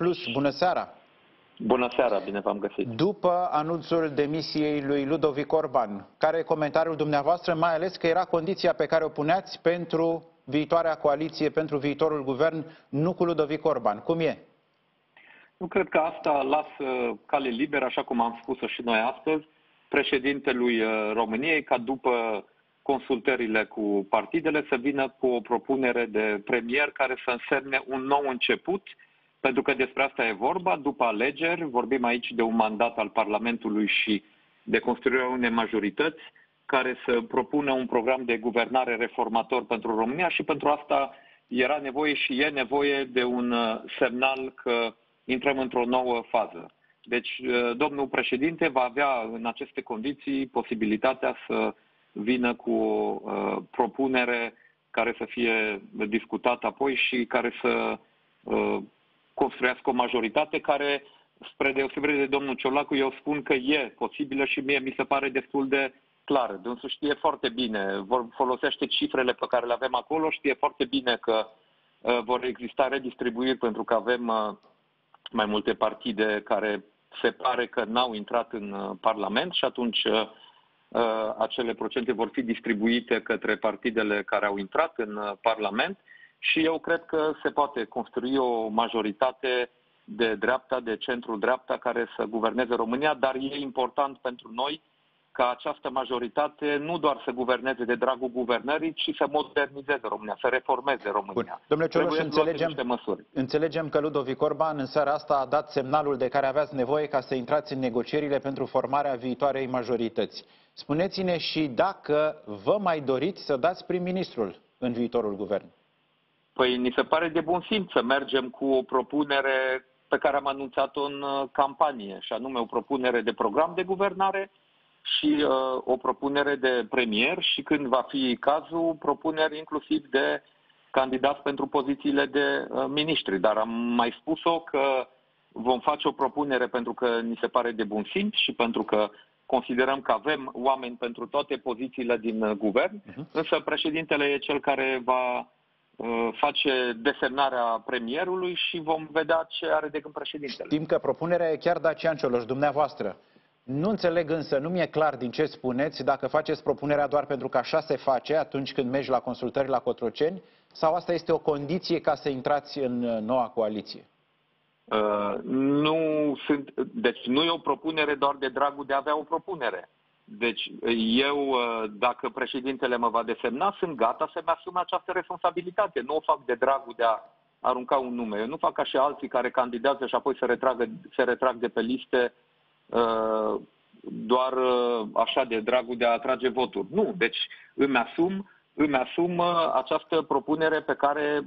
Plus. Bună seara! Bună seara, bine v-am găsit! După anunțul demisiei lui Ludovic Orban, care e comentariul dumneavoastră, mai ales că era condiția pe care o puneați pentru viitoarea coaliție, pentru viitorul guvern, nu cu Ludovic Orban. Cum e? Nu cred că asta lasă cale liberă, așa cum am spus-o și noi astăzi, președintelui României, ca după consultările cu partidele să vină cu o propunere de premier care să însemne un nou început, pentru că despre asta e vorba. După alegeri, vorbim aici de un mandat al Parlamentului și de construirea unei majorități care să propună un program de guvernare reformator pentru România și pentru asta era nevoie și e nevoie de un semnal că intrăm într-o nouă fază. Deci, domnul președinte va avea în aceste condiții posibilitatea să vină cu o propunere care să fie discutată apoi și care să construiască o majoritate care, spre deosebire de domnul Ciolacu, eu spun că e posibilă și mie mi se pare destul de clară. Dânsul știe foarte bine, folosește cifrele pe care le avem acolo, știe foarte bine că vor exista redistribuiri pentru că avem mai multe partide care se pare că n-au intrat în Parlament și atunci acele procente vor fi distribuite către partidele care au intrat în Parlament și eu cred că se poate construi o majoritate de dreapta, de centru-dreapta care să guverneze România, dar e important pentru noi ca această majoritate nu doar să guverneze de dragul guvernării, ci să modernizeze România, să reformeze România. Bun. Domnule Cioloș, înțelegem că Ludovic Orban în seara asta a dat semnalul de care aveați nevoie ca să intrați în negocierile pentru formarea viitoarei majorități. Spuneți-ne și dacă vă mai doriți să dați prim-ministrul în viitorul guvern. Păi, ni se pare de bun simț să mergem cu o propunere pe care am anunțat-o în campanie, și anume o propunere de program de guvernare și o propunere de premier și, când va fi cazul, propuneri inclusiv de candidați pentru pozițiile de miniștri. Dar am mai spus-o că vom face o propunere pentru că ni se pare de bun simț și pentru că considerăm că avem oameni pentru toate pozițiile din guvern, însă președintele e cel care va face desemnarea premierului și vom vedea ce are de gând președintele. Știm că propunerea e chiar Dacian Cioloș, dumneavoastră. Nu înțeleg însă, nu mi-e clar din ce spuneți, dacă faceți propunerea doar pentru că așa se face atunci când mergi la consultări la Cotroceni, sau asta este o condiție ca să intrați în noua coaliție? Deci nu e o propunere doar de dragul de a avea o propunere. Deci eu, dacă președintele mă va desemna, sunt gata să-mi asum această responsabilitate. Nu o fac de dragul de a arunca un nume. Eu nu fac ca și alții care candidează și apoi se retrag de pe liste doar așa de dragul de a atrage voturi. Nu, deci îmi asum această propunere pe care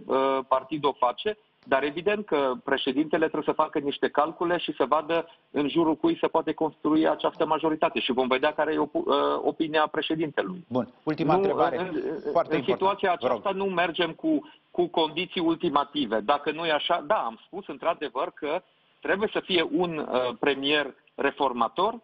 partidul o face, dar evident că președintele trebuie să facă niște calcule și să vadă în jurul cui se poate construi această majoritate și vom vedea care e opinia președintelui. Bun, ultima întrebare. În situația aceasta nu mergem cu condiții ultimative. Dacă nu e așa, da, am spus într-adevăr că trebuie să fie un premier reformator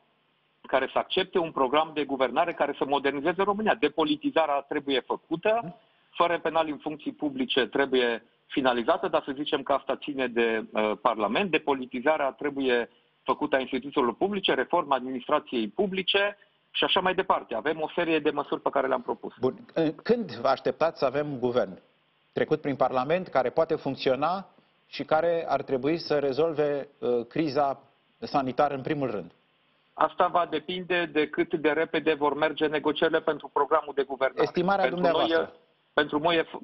care să accepte un program de guvernare care să modernizeze România. Depolitizarea trebuie făcută, fără penal în funcții publice trebuie finalizată, dar să zicem că asta ține de Parlament. Depolitizarea trebuie făcută a instituțiilor publice, reforma administrației publice și așa mai departe. Avem o serie de măsuri pe care le-am propus. Bun. Când vă așteptați să avem un guvern trecut prin Parlament care poate funcționa și care ar trebui să rezolve criza sanitară în primul rând? Asta va depinde de cât de repede vor merge negocierile pentru programul de guvernare. Estimarea dumneavoastră?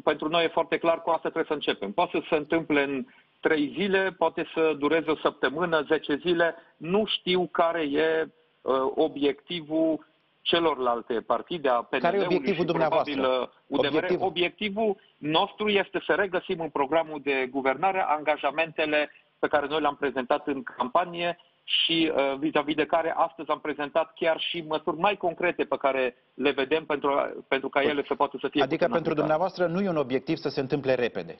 Pentru noi e foarte clar, cu asta trebuie să începem. Poate să se întâmple în 3 zile, poate să dureze o săptămână, 10 zile. Nu știu care e obiectivul celorlalte partide, a PNL-ului și probabil UDMR. Obiectivul nostru este să regăsim în programul de guvernare angajamentele pe care noi le-am prezentat în campanie și vis-a-vis de care astăzi am prezentat chiar și măsuri mai concrete pe care le vedem pentru ca ele să poată să fie. Adică pentru dumneavoastră nu e un obiectiv să se întâmple repede?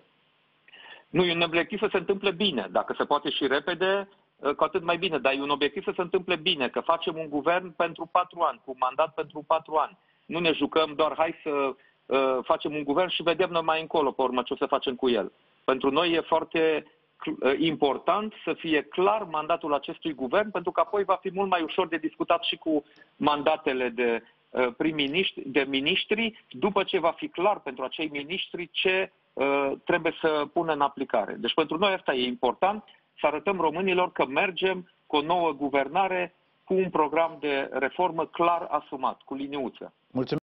Nu, e un obiectiv să se întâmple bine. Dacă se poate și repede, cu atât mai bine. Dar e un obiectiv să se întâmple bine, că facem un guvern pentru 4 ani, cu un mandat pentru 4 ani. Nu ne jucăm doar hai să facem un guvern și vedem noi mai încolo pe urmă ce o să facem cu el. Pentru noi e foarte important să fie clar mandatul acestui guvern, pentru că apoi va fi mult mai ușor de discutat și cu mandatele de prim-miniștri, de miniștri, după ce va fi clar pentru acei miniștri ce trebuie să pună în aplicare. Deci pentru noi asta e important, să arătăm românilor că mergem cu o nouă guvernare, cu un program de reformă clar asumat, cu liniuță. Mulțumim.